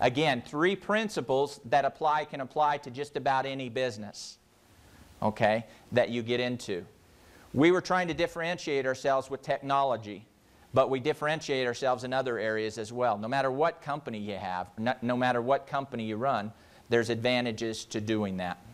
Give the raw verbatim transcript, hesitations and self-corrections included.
Again, three principles that apply can apply to just about any business, okay, that you get into. We were trying to differentiate ourselves with technology, but we differentiate ourselves in other areas as well. No matter what company you have, no matter what company you run, there's advantages to doing that.